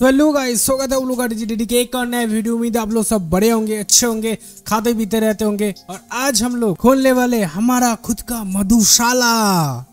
तो hello guys, स्वागत है आप लोग GTD के एक और नए वीडियो। उम्मीद है आप लोग सब बड़े होंगे, अच्छे होंगे, खाते पीते रहते होंगे। और आज हम लोग खोलने वाले हमारा खुद का मधुशाला।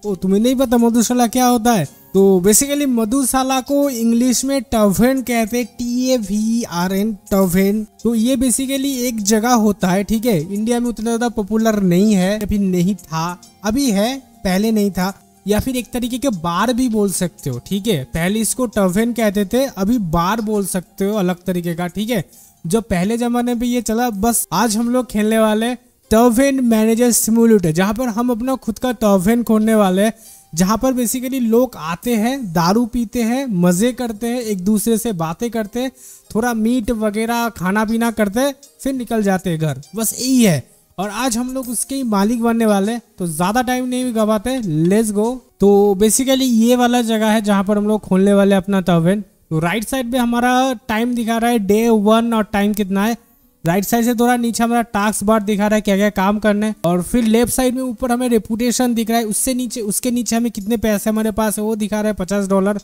ओ, तुम्हें नहीं पता मधुशाला क्या होता है? तो बेसिकली मधुशाला को इंग्लिश में टर्वेन कहते हैं, TAVERN टर्वेन। तो ये बेसिकली एक जगह होता है, ठीक है। इंडिया में उतना ज्यादा पॉपुलर नहीं है, अभी नहीं था, अभी है, पहले नहीं था, या फिर एक तरीके के बार भी बोल सकते हो, ठीक है। पहले इसको टर्वेन कहते थे, अभी बार बोल सकते हो, अलग तरीके का, ठीक है। जो पहले जमाने में ये चला, बस आज हम लोग खेलने वाले टर्वेन मैनेजर सिमुलेटर, जहाँ पर हम अपना खुद का टर्वेन खोलने वाले हैं, जहाँ पर बेसिकली लोग आते हैं, दारू पीते हैं, मज़े करते हैं, एक दूसरे से बातें करते हैं, थोड़ा मीट वगैरह खाना पीना करते हैं, फिर निकल जाते हैं घर। बस यही है, और आज हम लोग उसके ही मालिक बनने वाले। तो ज़्यादा टाइम नहीं गवाते, लेट्स गो। तो बेसिकली ये वाला जगह है जहाँ पर हम लोग खोलने वाले अपना टर्वेन। तो राइट साइड पे हमारा टाइम दिखा रहा है day 1 और टाइम कितना है। राइट साइड से थोड़ा नीचे हमारा टास्क बार दिखा रहा है क्या क्या काम करना है, और फिर लेफ्ट साइड में ऊपर हमें रेपुटेशन दिख रहा है। उससे नीचे, उसके नीचे हमें कितने पैसे हमारे पास है वो दिखा रहा है, $50।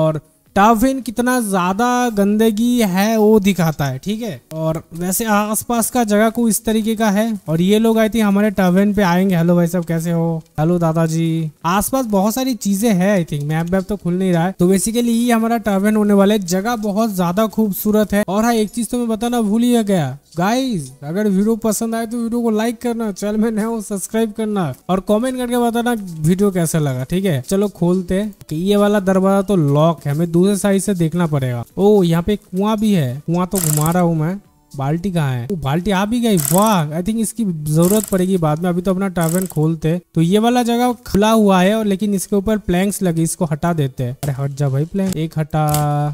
और टर्वेन कितना ज़्यादा गंदगी है वो दिखाता है, ठीक है। और वैसे आसपास का जगह को इस तरीके का है। और ये लोग आई थिंक हमारे टर्वेन पे आएंगे। हेलो भाई साहब, कैसे हो? हेलो दादाजी। आसपास बहुत सारी चीजें हैं, आई थिंक मैप वैप तो खुल नहीं रहा है। तो बेसिकली ये हमारा टर्वेन होने वाला है। जगह बहुत ज्यादा खूबसूरत है। और हाँ, एक चीज तो मैं बताना भूल ही गया गाइज, अगर वीडियो पसंद आए तो वीडियो को लाइक करना, चैनल में नए हो सब्सक्राइब करना, और कमेंट करके बताना वीडियो कैसा लगा, ठीक है। चलो खोलते हैं। ये वाला दरवाजा तो लॉक है, हमें दूसरे साइड से देखना पड़ेगा। ओ, यहाँ पे कुआं भी है, कुआं तो घुमा रहा हूँ मैं। बाल्टी कहाँ है? बाल्टी आ भी गई, वाह। आई थिंक इसकी जरूरत पड़ेगी बाद में, अभी तो अपना टर्वेन खोलते हैं। तो ये वाला जगह खुला हुआ है, और लेकिन इसके ऊपर प्लैंक्स लगे, इसको हटा देते हैं। अरे हट जा भाई, प्लैंक एक हटा,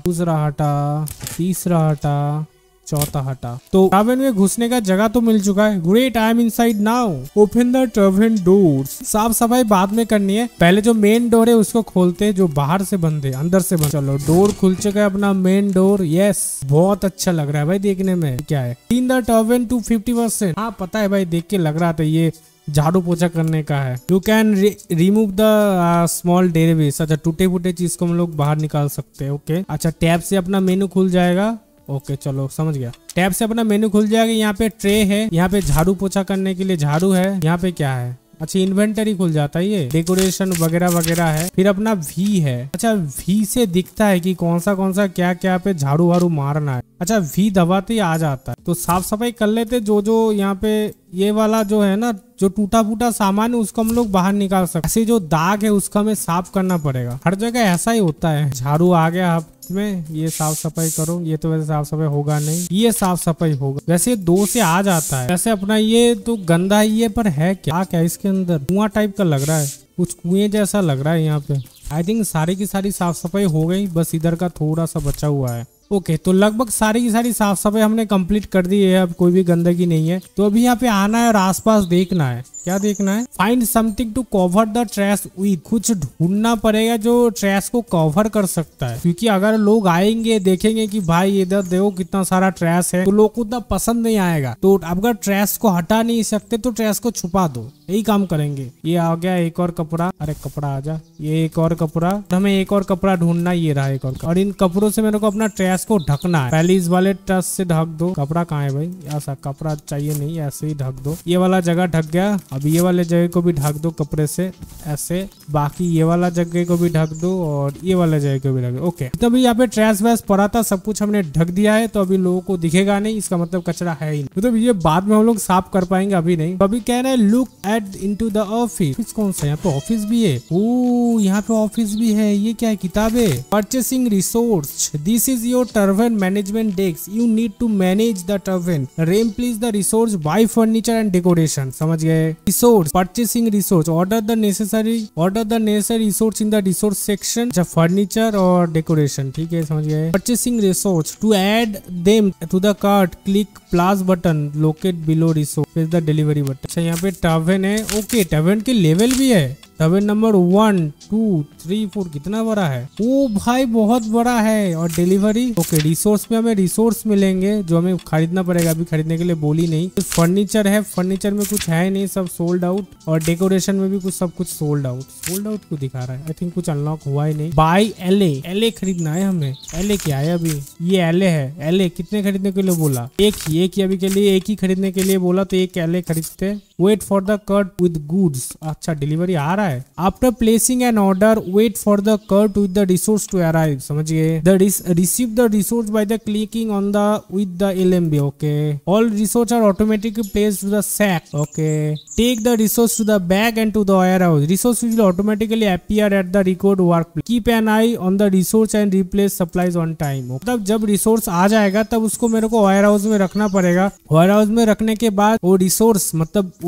दूसरा हटा, तीसरा हटा, चौथा हटा। तो टर्वेन में घुसने का जगह तो मिल चुका है। Great, I am inside now. Open the tavern doors. साफ सफाई बाद में करनी है, पहले जो मेन डोर है उसको खोलते हैं, जो बाहर से बंद है, अंदर से बंद। चलो, डोर खुल चुका है अपना, मेन डोर। यस, बहुत अच्छा लग रहा है भाई देखने में। क्या है? In the tavern to 50%। हाँ पता है भाई, देख के लग रहा था ये झाड़ू पोछा करने का है। You can remove the small debris. अच्छा, टूटे फूटे चीज को हम लोग बाहर निकाल सकते हैं, ओके। अच्छा, टैब से अपना मेनू खुल जाएगा, ओके चलो समझ गया। टैब से अपना मेनू खुल जाएगा। यहाँ पे ट्रे है, यहाँ पे झाड़ू पोछा करने के लिए झाड़ू है, यहाँ पे क्या है? अच्छा, इन्वेंटरी खुल जाता है, ये डेकोरेशन वगैरह वगैरह है। फिर अपना वी है। अच्छा, वी से दिखता है कि कौन सा क्या क्या पे झाड़ू वाड़ू मारना है। अच्छा, वी दबाते ही आ जाता है। तो साफ सफाई कर लेते, जो जो यहाँ पे ये वाला जो है ना, जो टूटा फूटा सामान है उसको हम लोग बाहर निकाल सकते। ऐसे जो दाग है उसका हमें साफ करना पड़ेगा, हर जगह ऐसा ही होता है। झाड़ू आ गया हाथ में, ये साफ सफाई करो। ये तो वैसे साफ सफाई होगा नहीं, ये साफ सफाई होगा। वैसे 2 से आ जाता है। वैसे अपना ये तो गंदा ही है, पर है क्या क्या इसके अंदर? कुआं टाइप का लग रहा है, कुछ कुएं जैसा लग रहा है यहाँ पे। आई थिंक सारी की सारी साफ सफाई हो गई, बस इधर का थोड़ा सा बचा हुआ है। ओके, तो लगभग सारी की सारी साफ सफाई हमने कंप्लीट कर दी है, अब कोई भी गंदगी नहीं है। तो अभी यहाँ पे आना है और आसपास देखना है। क्या देखना है? Find something to cover the trash with. कुछ ढूंढना पड़ेगा जो ट्रैश को कवर कर सकता है, क्योंकि अगर लोग आएंगे देखेंगे कि भाई इधर देखो कितना सारा ट्रैश है, तो लोग को उतना पसंद नहीं आएगा। तो अगर ट्रैश को हटा नहीं सकते तो ट्रैश को छुपा दो, यही काम करेंगे। ये आ गया एक और कपड़ा, अरे कपड़ा आ जा, ये एक और कपड़ा। तो हमें एक और कपड़ा ढूंढना, ये रहा एक और इन कपड़ों से मेरे को अपना ट्रैश को ढकना है। पहले इस वाले ट्रैश से ढक दो। कपड़ा कहाँ है भाई? ऐसा कपड़ा चाहिए नहीं, ऐसे ही ढक दो। ये वाला जगह ढक गया, अब ये वाले जगह को भी ढक दो कपड़े से, ऐसे। बाकी ये वाला जगह को भी ढक दो, और ये वाला जगह को भी ढक दो, ओके। तो अभी यहाँ पे ट्रैश वैश पड़ा था, सब कुछ हमने ढक दिया है, तो अभी लोगों को दिखेगा नहीं, इसका मतलब कचरा है ही नहीं। तो ये बाद में हम लोग साफ कर पाएंगे, अभी नहीं। तो अभी कहना है look at into the office. कौन सा यहाँ पे ऑफिस भी है? ओ, यहाँ पे ऑफिस भी है। ये क्या है? किताबे। Purchasing resource. This is your tavern management desk. You need to manage the tavern. Replace the resource by furniture and decoration. समझ गए। Resource, purchasing resource, order the necessary resource in the resource section. अच्छा, furniture और decoration, ठीक है समझ गए। Purchasing resource to add them to the cart. Click plus button, locate below resource, press the delivery button. अच्छा, यहाँ पे tavern है, ओके। टर्वेन के लेवल भी है, टवेन नंबर 1 2 3 4 कितना बड़ा है? ओ भाई बहुत बड़ा है। और डिलीवरी ओके, रिसोर्स पे हमें रिसोर्स मिलेंगे जो हमें खरीदना पड़ेगा, अभी खरीदने के लिए बोली नहीं। तो फर्नीचर है, फर्नीचर में कुछ है नहीं, सब सोल्ड आउट। और डेकोरेशन में भी कुछ सब कुछ सोल्ड आउट। सोल्ड आउट क्यों दिखा रहा है? आई थिंक कुछ अनलॉक हुआ ही नहीं। बाई एलए, एलए खरीदना है हमें। एलए क्या है अभी? ये एलए है। एलए कितने खरीदने के लिए बोला? एक ही अभी के लिए एक ही खरीदने के लिए बोला, तो एक एलए खरीदते हैं। Wait for the cart with goods. अच्छा डिलीवरी आ रहा है। After placing an order wait for the cart with the resource to arrive. समझिए receive the resource by the clicking on the with the LMB. Okay all resource are automatically placed to the sack. Okay take the resource to the bag and to the warehouse. Resource will automatically appear at the record workplace. Keep an eye on the resource and replace supplies on time. मतलब जब resource आ जाएगा तब उसको मेरे को warehouse में रखना पड़ेगा। warehouse में रखने के बाद वो रिसोर्स मतलब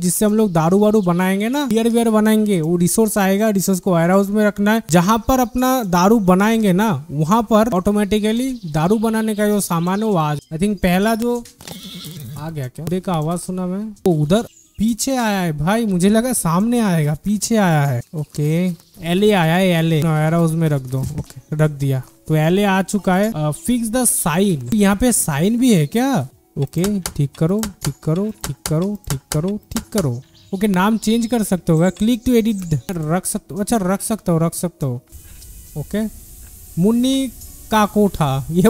जिससे हम लोग दारू वारू बनाएंगे ना, बियर वियर बनाएंगे, वो रिसोर्स आएगा। रिसोर्स को warehouse में रखना है, जहाँ पर अपना दारू बनाएंगे ना वहाँ पर ऑटोमेटिकली दारू बनाने का जो सामान है वो आज आई थिंक पहला जो आ गया। क्या देखा आवाज सुना मैं? वो उधर पीछे आया है भाई, मुझे लगा सामने आएगा, पीछे आया है। ओके एलए आया है, एलए वेयरहाउस में रख दो। ओके रख दिया, तो एलए आ चुका है। फिक्स द साइन, यहाँ पे साइन भी है क्या? ओके ठीक करो, ठीक करो, ठीक करो, ठीक करो, ठीक करो। ओके नाम चेंज कर सकते हो, क्लिक टू एडिट रख सकते हो। अच्छा रख सकते हो, रख सकते हो। ओके मुन्नी का कोठा, ये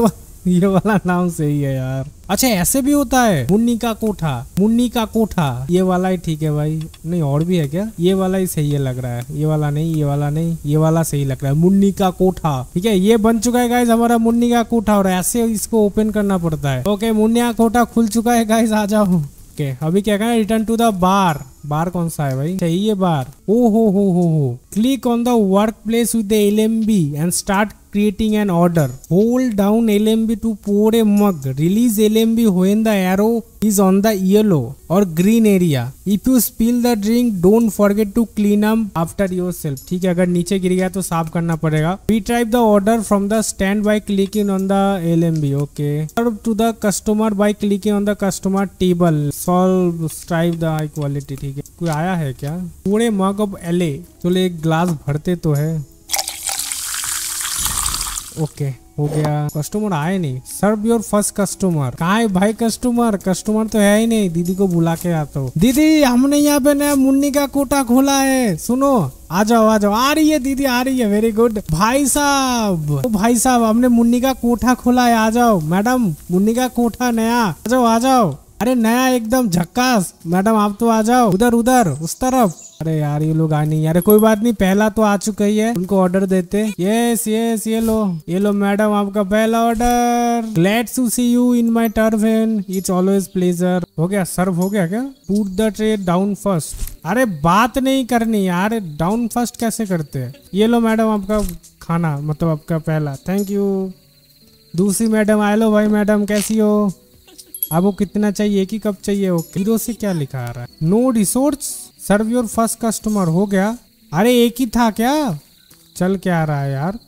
वाला नाम सही है यार। अच्छा ऐसे भी होता है, मुन्नी का कोठा, मुन्नी का कोठा, ये वाला ही ठीक है भाई। नहीं और भी है क्या? ये वाला ही सही है लग रहा है। ये वाला नहीं, ये वाला नहीं, ये वाला सही लग रहा है, मुन्नी का कोठा। ठीक है ये बन चुका है गाइस हमारा मुन्नी का कोठा, और ऐसे इसको ओपन करना पड़ता है। ओके मुन्नी का कोठा खुल चुका है गाइस, आ जाओ। ओके अभी क्या करना है? Return to the bar. Bar कौन सा है भाई? चाहिए बार। ओ हो। Click on the work place with the LMB and start creating an order. Hold down LMB to pour a mug. Release LMB when the arrow is on the yellow or green area. If you spill the drink, don't forget to clean up after yourself. ठीक है, अगर नीचे गिर गया तो साफ करना पड़ेगा। Retrieve the order from the stand by clicking on the LMB. Okay. Serve to the customer by clicking on the customer table. Solve, strive the high quality. ठीक है, कोई आया है क्या? पूरे mug of LA. चलो एक ग्लास भरते तो है। ओके हो गया। कस्टमर आए नहीं। Serve your first customer. कहाँ है भाई कस्टमर? कस्टमर तो है ही नहीं। दीदी को बुला के आता हूँ। दीदी हमने यहाँ पे नया मुन्नी का कोठा खोला है, सुनो आ जाओ आ जाओ। आ रही है दीदी, आ रही है, वेरी गुड। भाई साहब, ओ भाई साहब हमने मुन्नी का कोठा खोला है, आ जाओ। मैडम मुन्नी का कोठा नया, आ जाओ आ जाओ। अरे नया एकदम झक्कास। मैडम आप तो आ जाओ, उधर उधर उस तरफ। अरे यार ये लोग आए नहीं यार, कोई बात नहीं, पहला तो आ चुका ही है, उनको ऑर्डर देते। यस यस ये लो मैडम आपका पहला order. Glad to see you in my tavern, it's always pleasure. हो गया सर्व, हो गया क्या? Put the tray down first. अरे बात नहीं करनी यार, डाउन फर्स्ट कैसे करते है? ये लो मैडम आपका खाना, मतलब आपका पहला। Thank you. दूसरी मैडम आए। लो भाई मैडम कैसी हो? आपको कितना चाहिए? एक ही कप चाहिए। ओके जीरो से क्या लिखा आ रहा है? No resource, serve your first customer. हो गया। अरे एक ही था क्या? चल क्या आ रहा है यार?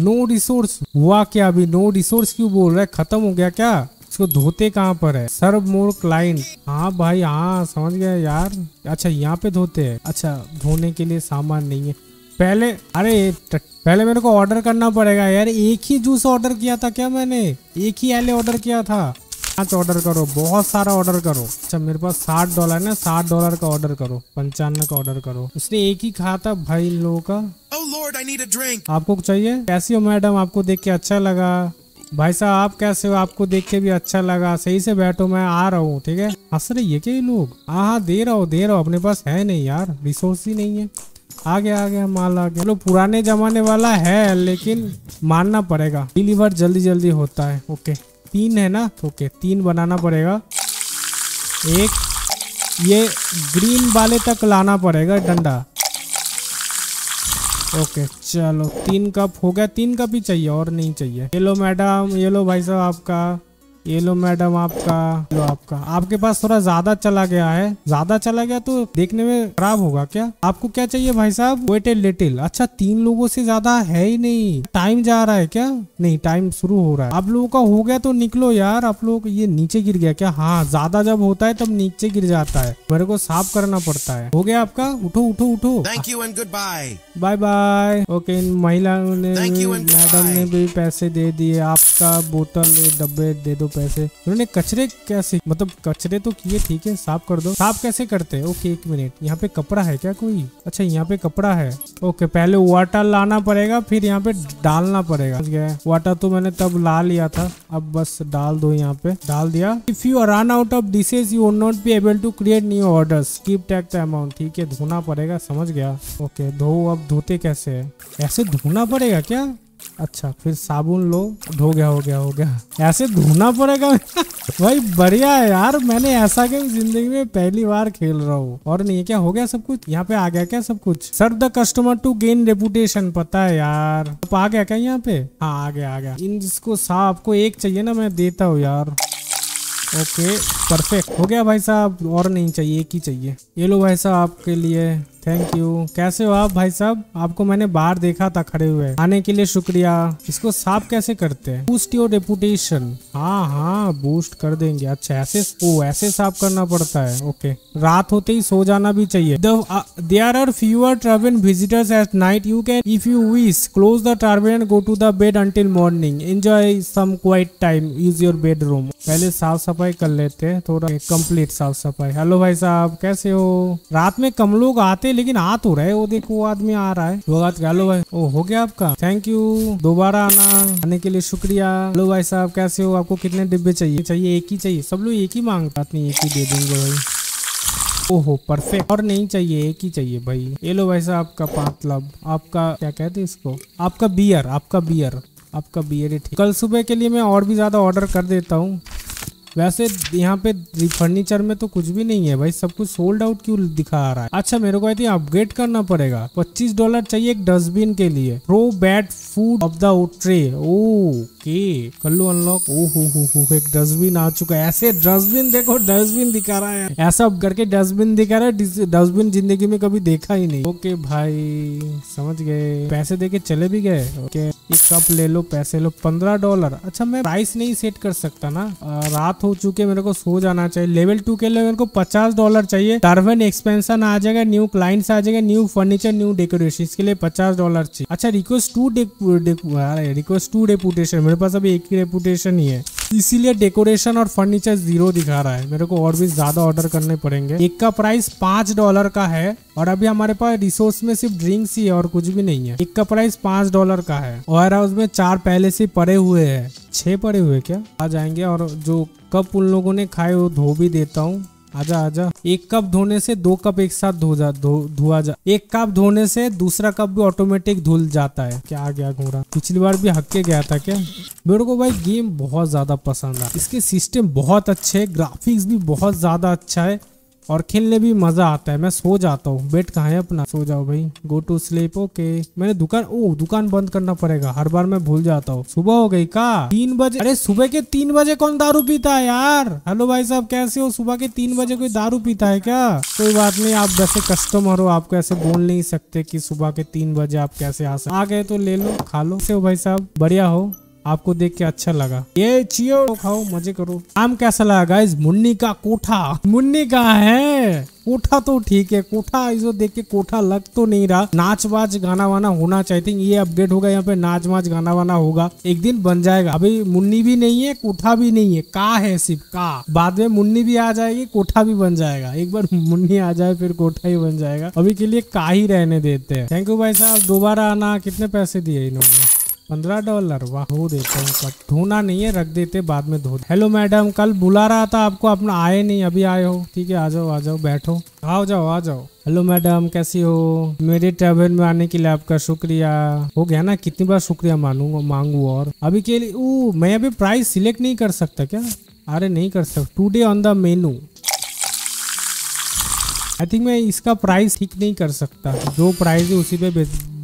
नो रिसोर्स हुआ क्या? अभी नो रिसोर्स क्यों बोल रहा है? खत्म हो गया क्या? इसको धोते कहाँ पर है? Serve more client. हाँ भाई हाँ समझ गया यार। अच्छा यहाँ पे धोते है। अच्छा धोने के लिए सामान नहीं है पहले। अरे पहले मेरे को ऑर्डर करना पड़ेगा यार। एक ही जूस ऑर्डर किया था क्या मैंने? एक ही एले ऑर्डर किया था। ऑर्डर करो, बहुत सारा ऑर्डर करो। अच्छा मेरे पास $60 ना, $60 का ऑर्डर करो, 55 का ऑर्डर करो। उसने एक ही कहा था भाई इन लोगों का। Oh Lord, I need a drink. आपको चाहिए? कैसी हो मैडम? आपको देख के अच्छा लगा। भाई साहब आप कैसे हो? आपको देख के भी अच्छा लगा। सही से बैठो, मैं आ रहा हूँ। ठीक है हंस रही है क्या ये लोग? हाँ दे रहा हूँ। अपने पास है नहीं यार, रिसोर्स ही नहीं है। आ गया माल आ गया। चलो पुराने जमाने वाला है लेकिन मानना पड़ेगा, डिलीवर जल्दी जल्दी होता है। ओके 3 है ना, ओके 3 बनाना पड़ेगा। एक ये ग्रीन वाले तक लाना पड़ेगा डंडा। ओके चलो 3 कप हो गया। 3 कप ही चाहिए और नहीं चाहिए। ये लो मैडम, ये लो भाई साहब आपका। ये लो मैडम आपका, लो आपका। आपके पास थोड़ा ज्यादा चला गया है, ज्यादा चला गया तो देखने में खराब होगा क्या? आपको क्या चाहिए भाई साहब? Wait a little. अच्छा 3 लोगों से ज्यादा है ही नहीं। टाइम जा रहा है क्या? नहीं टाइम शुरू हो रहा है। आप लोगों का हो गया तो निकलो यार। आप लोग ये नीचे गिर गया क्या? हाँ ज्यादा जब होता है तब नीचे गिर जाता है, मेरे को साफ करना पड़ता है। हो गया आपका, उठो उठो उठो। Thank you and good bye, bye bye. Okay इन महिलाओं ने, मैडम ने भी पैसे दे दिए। आपका बोतल डब्बे दे दो पैसे। उन्होंने कचरे कैसे, मतलब कचरे तो किए ठीक है, साफ कर दो। साफ कैसे करते हैं? ओके एक मिनट, यहाँ पे कपड़ा है क्या कोई? अच्छा यहाँ पे कपड़ा है। ओके पहले वाटर लाना पड़ेगा, फिर यहाँ पे डालना पड़ेगा। वाटर तो मैंने तब ला लिया था, अब बस डाल दो। यहाँ पे डाल दिया। If you run out of dishes you will not be able to create new orders, keep tag the amount. ठीक है धोना पड़ेगा, समझ गया। ओके धो। अब धोते कैसे है? ऐसे धोना पड़ेगा क्या? अच्छा फिर साबुन लो। धो गया हो गया हो गया। ऐसे धोना पड़ेगा भाई। बढ़िया है यार, मैंने ऐसा गेम जिंदगी में पहली बार खेल रहा हूँ। और नहीं क्या हो गया सब कुछ? यहाँ पे आ गया क्या सब कुछ? Serve the customer to gain reputation. पता है यार आप आ गया क्या यहाँ पे? हाँ आ गया आ गया। इन जिसको साफ आपको एक चाहिए ना, मैं देता हूँ यार। ओके परफेक्ट हो गया भाई साहब। और नहीं चाहिए, एक ही चाहिए। ये लो भाई साहब आपके लिए, थैंक यू। कैसे हो आप भाई साहब? आपको मैंने बाहर देखा था खड़े हुए, आने के लिए शुक्रिया। इसको साफ कैसे करते हैं? Boost your reputation. हाँ हाँ बूस्ट कर देंगे। अच्छा ऐसे, ओ ऐसे साफ करना पड़ता है। ओके रात होते ही सो जाना भी चाहिए। There are fewer travel visitors at night, you can if you wish close the travel and go to the bed until morning, enjoy some quiet time, use your bedroom. पहले साफ सफाई कर लेते हैं थोड़ा, कंप्लीट साफ सफाई। हेलो भाई साहब कैसे हो? रात में कम लोग आते लेकिन हाथ हो रहा है। वो देखो आदमी आ रहा है। हेलो भाई, ओ हो गया आपका, थैंक यू। दोबारा आना, आने के लिए शुक्रिया। हेलो भाई साहब कैसे हो? आपको कितने डिब्बे चाहिए? चाहिए एक ही चाहिए। सब लोग एक ही मांगते, अपनी एक ही दे देंगे भाई। ओहो परफेक्ट। और नहीं चाहिए, एक ही चाहिए भाई। ये लो भाई साहब आपका मतलब, आपका क्या कहते हैं इसको, आपका बियर, आपका बियर, आपका बियर। कल सुबह के लिए मैं और भी ज्यादा ऑर्डर कर देता हूँ। वैसे यहाँ पे फर्नीचर में तो कुछ भी नहीं है भाई, सब कुछ सोल्ड आउट क्यों दिखा रहा है? अच्छा मेरे को आई थिंक अपग्रेड करना पड़ेगा। $25 चाहिए एक डस्टबिन के लिए। Pro bad food off the tray. Okay कर लो अनलॉक। ओ हो एक डस्टबिन आ चुका है। ऐसे डस्टबिन देखो, डस्टबिन दिखा रहा है ऐसा अब करके, डस्टबिन दिखा रहा है। डस्टबिन जिंदगी में कभी देखा ही नहीं। ओके भाई समझ गए, पैसे दे के चले भी गए। ओके एक कप ले लो, पैसे लो। $15। अच्छा मैं प्राइस नहीं सेट कर सकता ना, रात हो चुके मेरे को सो जाना चाहिए। लेवल 2 के लिए मेरे को $50 चाहिए। टर्बन एक्सपेंशन आ जाएगा, न्यू क्लाइंट्स आ जाएगा, न्यू फर्नीचर, न्यू डेकोरेशन, इसके लिए $50 चाहिए। अच्छा रिक्वेस्ट 2 रेपुटेशन, मेरे पास अभी एक ही रेपुटेशन ही है, इसीलिए डेकोरेशन और फर्नीचर 0 दिखा रहा है। मेरे को और भी ज्यादा ऑर्डर करने पड़ेंगे। एक का प्राइस $5 का है और अभी हमारे पास रिसोर्स में सिर्फ ड्रिंक्स ही है और कुछ भी नहीं है। एक का प्राइस $5 का है। वेयर हाउस में 4 पहले से पड़े हुए हैं, 6 पड़े हुए क्या? आ जाएंगे। और जो कप उन लोगों ने खाए वो धो भी देता हूँ। आजा आजा। एक कप धोने से 2 कप एक साथ धोआ जा। एक कप धोने से दूसरा कप भी ऑटोमेटिक धुल जाता है। क्या आ गया घोड़ा? पिछली बार भी हक्के गया था क्या? मेरे को भाई गेम बहुत ज्यादा पसंद है। इसके सिस्टम बहुत अच्छे है, ग्राफिक्स भी बहुत ज्यादा अच्छा है और खेलने भी मजा आता है। मैं सो जाता हूँ। बेड कहाँ है अपना? सो जाओ भाई, गो टू स्लीप। ओके मैंने दुकान, ओ दुकान बंद करना पड़ेगा, हर बार मैं भूल जाता हूँ। सुबह हो गई का 3 बजे? अरे सुबह के 3 बजे कौन दारू पीता है यार? हेलो भाई साहब कैसे हो? सुबह के 3 बजे कोई दारू पीता है क्या? कोई बात नहीं, आप वैसे कस्टमर हो, आपको ऐसे बोल नहीं सकते कि सुबह के 3 बजे आप कैसे आ सकते। आ गए तो ले लो, खा लो। कैसे हो भाई साहब? बढ़िया हो, आपको देख के अच्छा लगा। ये चियो खाओ, मजे करो। आम कैसा लगा गाइस? मुन्नी का कोठा, मुन्नी का है कोठा तो ठीक है। कोठा इसको देख के कोठा लग तो नहीं रहा। नाच वाच गाना वाना होना चाहिए। ये अपडेट होगा, यहाँ पे नाच वाच गाना वाना होगा, एक दिन बन जाएगा। अभी मुन्नी भी नहीं है, कोठा भी नहीं है, का है सिर्फ का। बाद में मुन्नी भी आ जाएगी, कोठा भी बन जाएगा। एक बार मुन्नी आ जाए फिर कोठा ही बन जाएगा। अभी के लिए का ही रहने देते हैं। थैंक यू भाई साहब, दोबारा आना। कितने पैसे दिए इन्होंने? $15। वाह धो देते हैं, धोना नहीं है, रख देते बाद में धो। हेलो मैडम कल बुला रहा था आपको, अपना आए नहीं, अभी आए हो? ठीक है आ जाओ बैठो, आओ जाओ आ जाओ। हेलो मैडम कैसी हो? मेरे ट्रेवल में आने के लिए आपका शुक्रिया। हो गया ना, कितनी बार शुक्रिया मांगू। और अभी के लिए ओ मैं अभी प्राइस सिलेक्ट नहीं कर सकता क्या? अरे नहीं कर सकता। Today on the menu, I think मैं इसका प्राइस ठीक नहीं कर सकता, जो प्राइस है उसी पे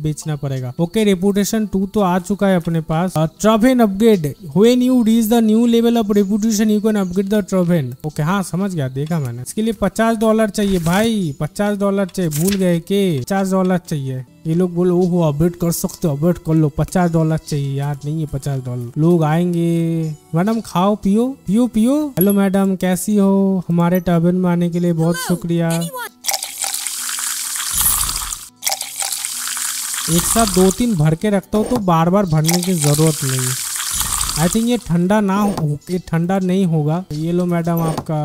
बेचना पड़ेगा। ओके रेपुटेशन 2 तो आ चुका है अपने पास। Tavern upgrade, when you reach the new level of reputation you can upgrade the tavern. Okay हाँ समझ गया, देखा मैंने। इसके लिए $50 चाहिए भाई, $50 चाहिए, भूल गए के $50 चाहिए। ये लोग बोलो ओहो अपडेट कर सकते हो, अपडेट कर लो, $50 चाहिए यार, नहीं है $50। लोग आएंगे, मैडम खाओ पियो पियो पियो। हेलो मैडम कैसी हो, हमारे टैबर्न में आने के लिए बहुत शुक्रिया। एक साथ 2-3 भर के रखता हूँ तो बार बार भरने की जरूरत नहीं। आई थिंक ये ठंडा ना हो, ये ठंडा नहीं होगा। ये लो मैडम आपका,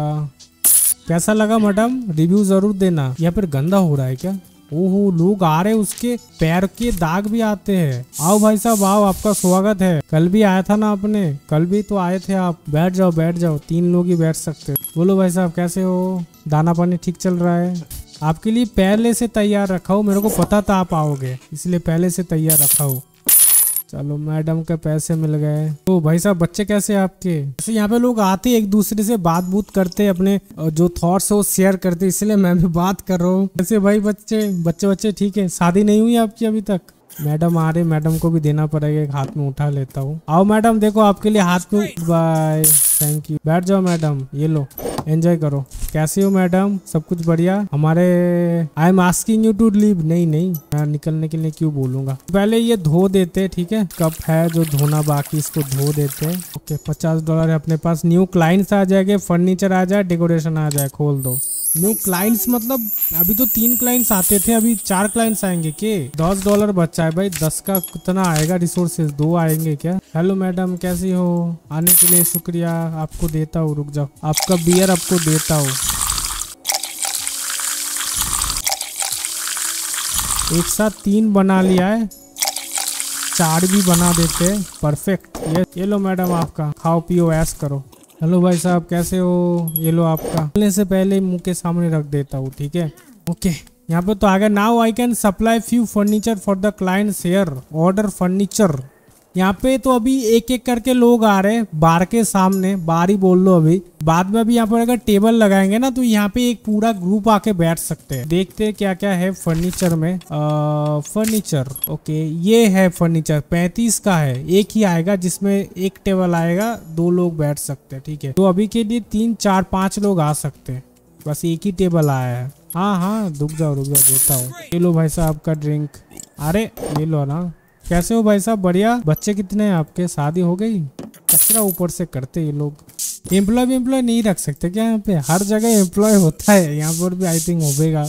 कैसा लगा मैडम रिव्यू जरूर देना। या फिर गंदा हो रहा है क्या? ओहो लोग आ रहे, उसके पैर के दाग भी आते हैं। आओ भाई साहब आओ, आपका स्वागत है। कल भी आया था ना आपने, कल भी तो आए थे आप। बैठ जाओ बैठ जाओ, 3 लोग ही बैठ सकते हैं। बोलो भाई साहब कैसे हो, दाना पानी ठीक चल रहा है? आपके लिए पहले से तैयार रखा हो, मेरे को पता था आप आओगे इसलिए पहले से तैयार रखा हो। चलो मैडम के पैसे मिल गए। तो भाई साहब बच्चे कैसे हैं आपके? जैसे यहाँ पे लोग आते एक दूसरे से बात बूत करते, अपने जो थॉट्स हो शेयर करते, इसलिए मैं भी बात कर रहा हूँ। कैसे भाई बच्चे ठीक है? शादी नहीं हुई आपकी अभी तक? मैडम आ रहे, मैडम को भी देना पड़ेगा, एक हाथ में उठा लेता हूँ। आओ मैडम देखो आपके लिए हाथ में, बाय थैंक यू। बैठ जाओ मैडम, ये लो एंजॉय करो। कैसे हो मैडम? सब कुछ बढ़िया? हमारे I am asking you to leave. नहीं नहीं मैं निकलने के लिए क्यों बोलूंगा। पहले ये धो देते ठीक है, कप है जो धोना बाकी, इसको धो देते। ओके $50 है अपने पास। न्यू क्लाइंट्स आ जाएंगे, फर्नीचर आ जाए, डेकोरेशन आ जाए, खोल दो। न्यू क्लाइंट्स मतलब अभी तो 3 क्लाइंट्स आते थे, अभी 4 क्लाइंट्स आएंगे के। $10 बचा है भाई, 10 का कितना आएगा रिसोर्सेज, 2 आएंगे क्या? हेलो मैडम कैसी हो, आने के लिए शुक्रिया, आपको देता हूँ रुक जाओ, आपका बियर आपको देता हूँ। एक साथ 3 बना लिया है, 4 भी बना देते हैं, परफेक्ट। ये लो मैडम आपका, खाओ पियो ऐश करो। हेलो भाई साहब कैसे हो, ये लो आपका, बोलने से पहले मुंह के सामने रख देता हूँ ठीक है। ओके यहाँ पे तो आ गया। Now I can supply few furniture for the clients here, order furniture. यहाँ पे तो अभी एक एक करके लोग आ रहे हैं बार के सामने, बार ही बोल लो। अभी बाद में अभी यहाँ पर अगर टेबल लगाएंगे ना तो यहाँ पे एक पूरा ग्रुप आके बैठ सकते हैं। देखते हैं क्या क्या है फर्नीचर में। फर्नीचर ओके ये है फर्नीचर, 35 का है, एक ही आएगा जिसमें एक टेबल आएगा, 2 लोग बैठ सकते हैं ठीक है। तो अभी के लिए 3, 4, 5 लोग आ सकते हैं, बस एक ही टेबल आया है। हाँ हाँ रुक जाओ देता हूँ। ये लो भाई साहब आपका ड्रिंक, अरे ये लो ना। कैसे हो भाई साहब बढ़िया। बच्चे कितने हैं आपके, शादी हो गई? कचरा ऊपर से करते ये लोग। एम्प्लॉय नहीं रख सकते क्या यहाँ पे? हर जगह एम्प्लॉय होता है, यहाँ पर भी आई थिंक होगा।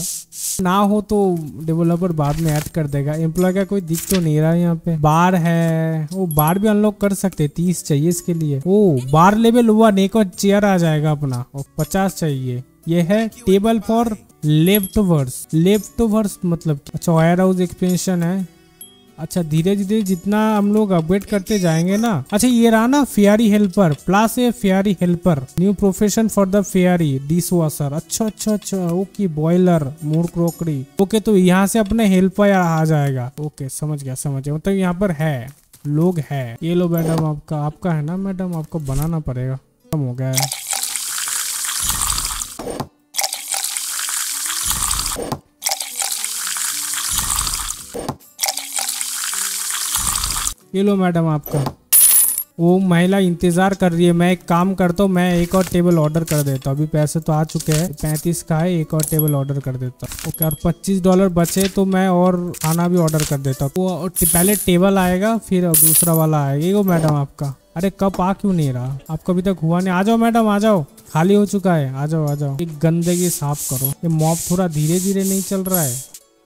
ना हो तो डेवलपर बाद में ऐड कर देगा। एम्प्लॉय का कोई दिख तो नहीं रहा है यहाँ पे। बार है, वो बार भी अनलॉक कर सकते, 30 चाहिए इसके लिए। ओ बार लेवल हुआ, एक और चेयर आ जाएगा अपना, और 50 चाहिए। ये है टेबल फॉर लेफ्टवर्स, लेफ्टवर्स मतलब अच्छा वेयर हाउस एक्सपेंशन है। अच्छा धीरे धीरे जितना हम लोग अपडेट करते जाएंगे ना। अच्छा ये रहा ना fairy helper, plus a fairy helper, new profession for the fairy dishwasher. अच्छा अच्छा अच्छा okay boiler, more crockery. Okay तो यहाँ से अपने हेल्पर आ जाएगा। ओके समझ गया मतलब यहाँ पर है लोग है। ये लो मैडम आपका, आपका है ना मैडम, आपको बनाना पड़ेगा, कम हो गया है। ये लो मैडम आपका। वो महिला इंतजार कर रही है, मैं एक काम करता हूँ, मैं एक और टेबल ऑर्डर कर देता हूँ। अभी पैसे तो आ चुके हैं, 35 का है, एक और टेबल ऑर्डर कर देता हूँ। ओके और $25 बचे तो मैं और खाना भी ऑर्डर कर देता हूँ। वो पहले टेबल आएगा फिर दूसरा वाला आएगा। ये वो मैडम आपका, अरे कप आ क्यों नहीं रहा आपका, अभी तक हुआ नहीं। आ जाओ मैडम आ जाओ, खाली हो चुका है, आ जाओ आ जाओ। एक गंदगी साफ करो, ये मॉप थोड़ा धीरे धीरे नहीं चल रहा है।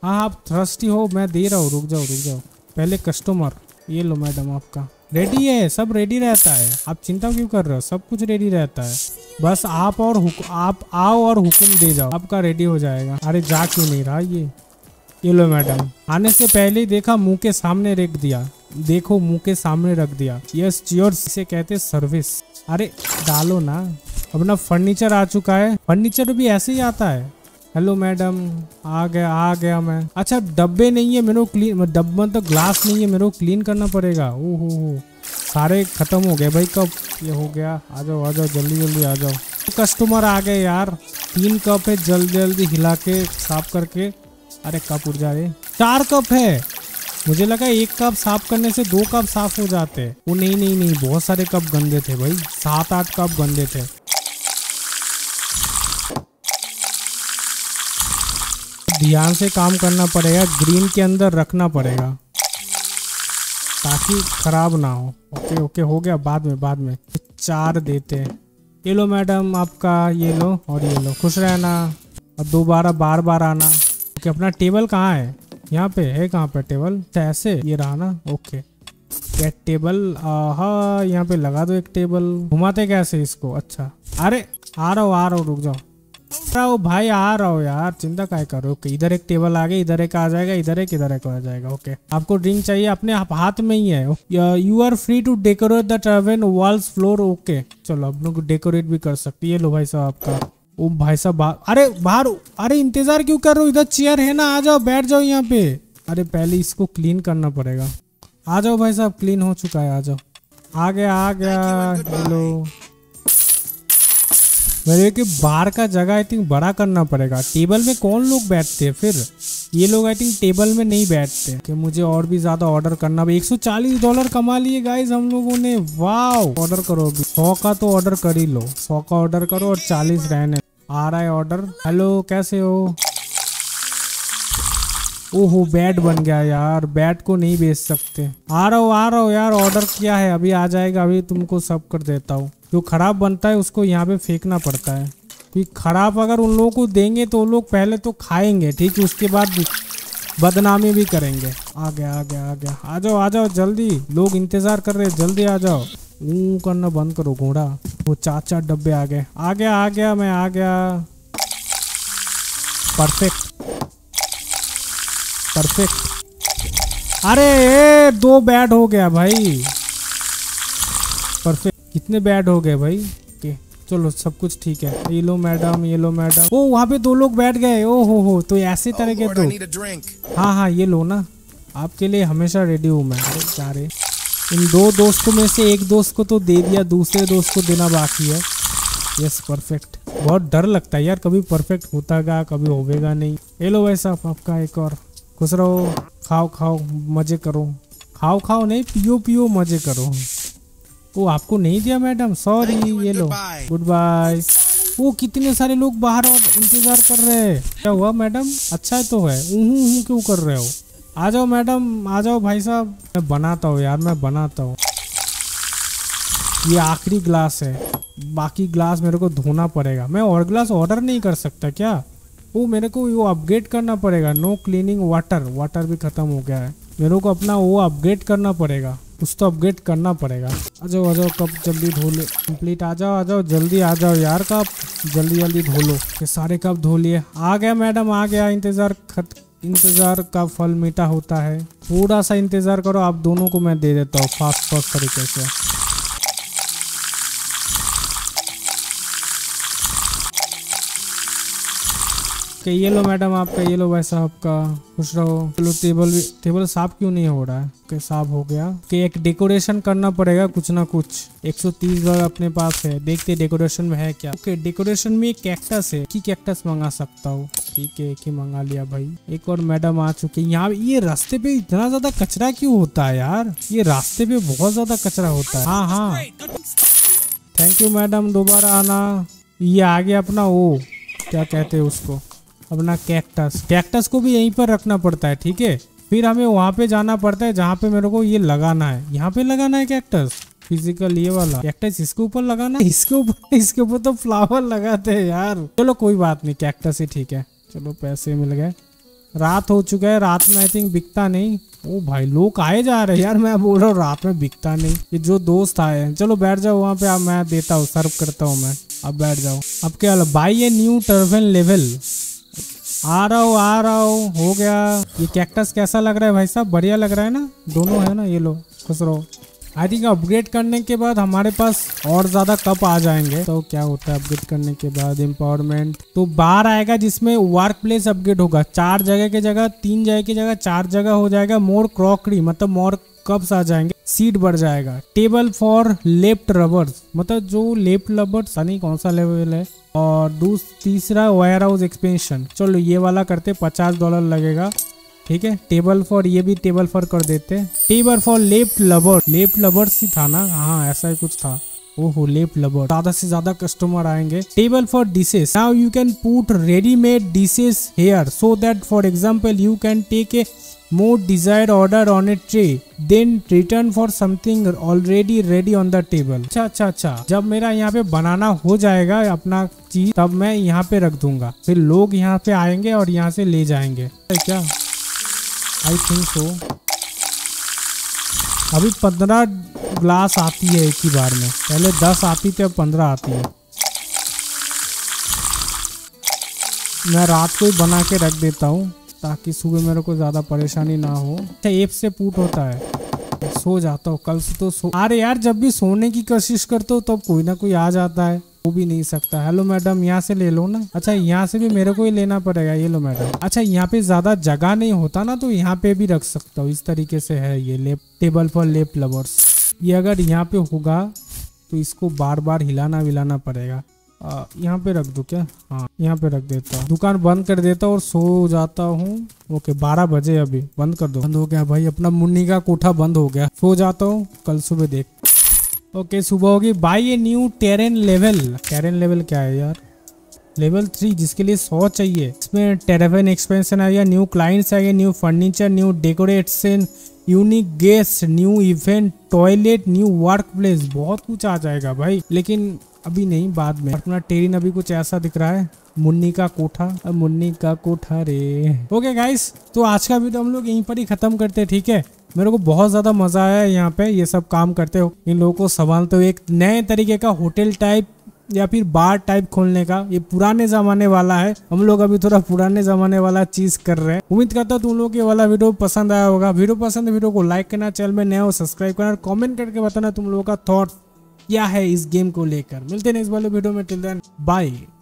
हाँ आप थ्रस्टी हो, मैं दे रहा हूँ, रुक जाओ पहले कस्टमर। ये लो मैडम आपका, रेडी है, सब रेडी रहता है, आप चिंता क्यों कर रहे हो, सब कुछ रेडी रहता है। बस आप और आप आओ और हुक्म दे जाओ, आपका रेडी हो जाएगा। अरे जा क्यों नहीं रहा ये लो मैडम, आने से पहले ही देखा, मुंह के सामने रख दिया, देखो मुंह के सामने रख दिया। यस चियर्स इसे कहते सर्विस। अरे डालो ना। अपना फर्नीचर आ चुका है, फर्नीचर भी ऐसे ही आता है। हेलो मैडम आ गया मैं। अच्छा डब्बे नहीं है मेरे को क्लीन, डब्बा तो ग्लास नहीं है, मेरे को क्लीन करना पड़ेगा। ओ हो सारे खत्म हो गए भाई कप, ये हो गया। आ जाओ जल्दी आ जाओ। कस्टमर आ गए यार, 3 कप है, जल्दी हिला के साफ करके। अरे कप उड़ जा रहे, 4 कप है, मुझे लगा एक कप साफ करने से 2 कप साफ हो जाते हैं। वो नहीं, बहुत सारे कप गंदे थे भाई, 7-8 कप गंदे थे। ध्यान से काम करना पड़ेगा, ग्रीन के अंदर रखना पड़ेगा ताकि खराब ना हो। ओके हो गया, बाद में 4 देते हैं। ये लो मैडम आपका, ये लो और ये लो, खुश रहना और दोबारा बार आना। ओके अपना टेबल कहाँ है? यहाँ पे है। कहाँ पे टेबल? ऐसे ये रहा ना। ओके क्या टेबल? हाँ यहाँ पे लगा दो एक टेबल। घुमाते कैसे इसको? अच्छा अरे आ रहा हो, रुक जाओ भाई, आ रहा हो यार, चिंता काहे करो। ओके इधर एक टेबल आ गया, इधर एक आ जाएगा, इधर एक आ जाएगा। ओके आपको ड्रिंक चाहिए, अपने हाथ में ही है। You are free to decorate the tavern walls floor. Okay चलो आप लोग डेकोरेट भी कर सकते हैं। ये लो भाई साहब आपका। ओ भाई साहब बाहर, अरे इंतजार क्यों कर रहे हो? इधर चेयर है ना, आ जाओ बैठ जाओ यहाँ पे। अरे पहले इसको क्लीन करना पड़ेगा। आ जाओ भाई साहब, क्लीन हो चुका है, आ जाओ। आ गया। हेलो मेरे के बाहर का जगह आई थिंक बड़ा करना पड़ेगा। टेबल में कौन लोग बैठते हैं फिर? ये लोग आई थिंक टेबल में नहीं बैठते कि मुझे और भी ज्यादा ऑर्डर करना। $140 कमा लिए गाइस हम लोगों ने, वाह। ऑर्डर करो, 100 का तो ऑर्डर कर ही लो, 100 का ऑर्डर करो और 40 रहने। आ रहा है ऑर्डर। हेलो कैसे हो? ओहो बैट बन गया यार, बैट को नहीं बेच सकते। आ रहा हो यार, ऑर्डर किया है, अभी आ जाएगा, अभी तुमको सब कर देता हूँ। जो खराब बनता है उसको यहाँ पे फेंकना पड़ता है, क्योंकि खराब अगर उन लोगों को देंगे तो उन लोग पहले तो खाएंगे, ठीक है, उसके बाद बदनामी भी करेंगे। आ गया। आ जाओ जल्दी, लोग इंतजार कर रहे हैं, जल्दी आ जाओ। ऊ करना बंद करो घोड़ा। वो 4-4 डब्बे आ गया। मैं आ गया, परफेक्ट। अरे 2 बैड हो गया भाई, परफेक्ट। कितने बैड हो गए भाई? ओके चलो सब कुछ ठीक है। ये लो मैडम। ओ वहाँ पे 2 लोग बैठ गए। ओ हो तो ऐसे तरह के तो। हाँ ये लो ना, आपके लिए हमेशा रेडी हूँ मैं। सारे इन 2 दोस्तों में से एक दोस्त को तो दे दिया, दूसरे दोस्त को देना बाकी है। Yes perfect. बहुत डर लगता है यार, कभी परफेक्ट होतागा कभी होगा नहीं। ये लो भाई साहब आपका एक और। खुश रहो, खाओ मजे करो। खाओ नहीं, पियो मजे करो। वो आपको नहीं दिया मैडम, सॉरी। ये लो, गुड बाय। वो कितने सारे लोग बाहर और इंतजार कर रहे हैं। क्या हुआ मैडम? अच्छा है तो है, ऊँ क्यों कर रहे हो? आ जाओ मैडम, आ जाओ भाई साहब। मैं बनाता हूँ। ये आखिरी ग्लास है, बाकी ग्लास मेरे को धोना पड़ेगा। मैं और ग्लास ऑर्डर नहीं कर सकता क्या? वो मेरे को वो अपग्रेड करना पड़ेगा। नो क्लीनिंग वाटर भी खत्म हो गया है, मेरे को अपना वो अपग्रेड करना पड़ेगा, कुछ तो अपग्रेड करना पड़ेगा। आ जाओ कप जल्दी धो ले, कंप्लीट। आ जाओ जल्दी आ जाओ यार, कप जल्दी धो लो। ये सारे कप धो लिए। आ गया मैडम, आ गया। इंतज़ार का फल मीठा होता है, थोड़ा सा इंतज़ार करो। आप दोनों को मैं दे देता हूँ फास्ट तरीके से। कि ये लो मैडम आपका, ये लो भाई साहब का, खुश रहो। चलो टेबल साफ क्यों नहीं हो रहा है? कि साफ हो गया। कि एक डेकोरेशन करना पड़ेगा कुछ ना कुछ। $130 अपने पास है, देखते डेकोरेशन में है क्या। ओके डेकोरेशन में एक कैक्टस है, कि कैक्टस मंगा सकता हूँ, ठीक है, एक ही मंगा लिया भाई। एक और मैडम आ चुकी है। यहाँ ये रास्ते पे इतना ज्यादा कचरा क्यों होता है यार? ये रास्ते पे बहुत ज्यादा कचरा होता है। हाँ थैंक यू मैडम, दोबारा आना। ये आ गया अपना, वो क्या कहते हैं उसको, अपना कैक्टस को भी यहीं पर रखना पड़ता है, ठीक है। फिर हमें वहाँ पे जाना पड़ता है जहाँ पे मेरे को ये लगाना है। यहाँ पे लगाना है कैक्टस, फिजिकल ये वाला कैक्टस। इसके ऊपर लगाना है, इसके ऊपर तो फ्लावर लगाते हैं यार। चलो कोई बात नहीं, कैक्टस ही ठीक है। चलो पैसे मिल गए। रात हो चुका है, रात में आई थिंक बिकता नहीं। ओ भाई लोग आए जा रहे हैं यार, मैं बोल रहा हूँ रात में बिकता नहीं। ये जो दोस्त आए हैं, चलो बैठ जाओ वहाँ पे। अब मैं देता हूँ, सर्व करता हूँ मैं, अब बैठ जाओ। अब क्या buy a new tavern level. आ रहा हूँ हो गया। ये कैक्टस कैसा लग रहा है भाई साहब? बढ़िया लग रहा है ना, दोनों है ना। ये लो, खुश रहो। आई थिंक अपग्रेड करने के बाद हमारे पास और ज़्यादा कप आ जाएंगे। तो क्या होता है अपग्रेड करने के बाद? एम्पावरमेंट तो बाहर आएगा जिसमें वर्क प्लेस अपग्रेड होगा। 4 जगह की जगह 3 जगह की जगह 4 जगह हो जाएगा। मोर क्रॉकरी मतलब मोर कप्स आ जाएंगे। सीट बढ़ जाएगा। टेबल फॉर लेफ्ट रबर्स मतलब जो लेफ्ट रबर्स, यानी कौन सा लेवल है। और तीसरा वेयर हाउस एक्सपेंशन। चलो ये वाला करते। $50 लगेगा। ठीक है। टेबल फॉर, ये भी टेबल फॉर कर देते हैं। Table for left lover, left lovers ही था ना, हाँ ऐसा ही कुछ था। ओहो लेफ्ट लवर, ज्यादा से ज्यादा कस्टमर आएंगे। Table for dishes, now you can put readymade dishes here so that for example you can take a more desired order on a tray then return for something already ready on the table. अच्छा, जब मेरा यहाँ पे बनाना हो जाएगा अपना चीज तब मैं यहाँ पे रख दूंगा, फिर लोग यहाँ पे आएंगे और यहाँ से ले जाएंगे क्या? I think so. अभी 15 ग्लास आती है एक ही बार में, पहले 10 आती थी अब 15 आती है। मैं रात को ही बना के रख देता हूँ ताकि सुबह मेरे को ज़्यादा परेशानी ना हो। अच्छा ऐप से पूट होता है, सो जाता हूँ कल से तो सो। अरे यार जब भी सोने की कोशिश करते हो तब कोई ना कोई आ जाता है, वो भी नहीं सकता। हेलो मैडम यहाँ से ले लो ना। अच्छा यहाँ से भी मेरे को ही लेना पड़ेगा, ये लो मैडम। अच्छा यहाँ पे ज्यादा जगह नहीं होता ना तो यहाँ पे भी रख सकता हूँ, इस तरीके से है ये लेप टेबल फॉर लेप लवर्स। ये अगर यहाँ पे होगा तो इसको बार बार हिलाना विलाना पड़ेगा। यहाँ पे रख दो क्या? हाँ यहाँ पे रख देता हूँ, दुकान बंद कर देता हूँ और सो जाता हूँ। ओके 12 बजे, अभी बंद कर दो। बंद हो गया भाई, अपना मुन्नी का कोठा बंद हो गया। सो जाता हूँ, कल सुबह देख। ओके सुबह होगी। Buy a new terrain level. Terrain level क्या है यार? लेवल 3 जिसके लिए 100 चाहिए। इसमें टेरेन एक्सपेंशन आ गया, न्यू क्लाइंट्स आ गए, new furniture, new decoration, unique guest, new event, toilet, new work place, बहुत कुछ आ जाएगा भाई। लेकिन अभी नहीं, बाद में। अपना टेरेन अभी कुछ ऐसा दिख रहा है, मुन्नी का कोठा। अब मुन्नी का कोठा रे। ओके गाइस तो आज का वीडियो हम लोग यहीं पर ही खत्म करते हैं, ठीक है। मेरे को बहुत ज़्यादा मज़ा आया यहाँ पे ये सब काम करते हो, इन लोगों को संभालते हो। एक नए तरीके का होटल टाइप या फिर बार टाइप खोलने का, ये पुराने ज़माने वाला है। हम लोग अभी थोड़ा पुराने ज़माने वाला चीज़ कर रहे हैं। उम्मीद करता हूँ तुम लोगों को ये वाला वीडियो पसंद आया होगा। वीडियो पसंद है, वीडियो को लाइक करना, चैनल में नया हो सब्सक्राइब करना और कॉमेंट करके बताना तुम लोगों का थॉट क्या है इस गेम को लेकर। मिलते हैं नेक्स्ट वाले वीडियो में, टिल देन बाय।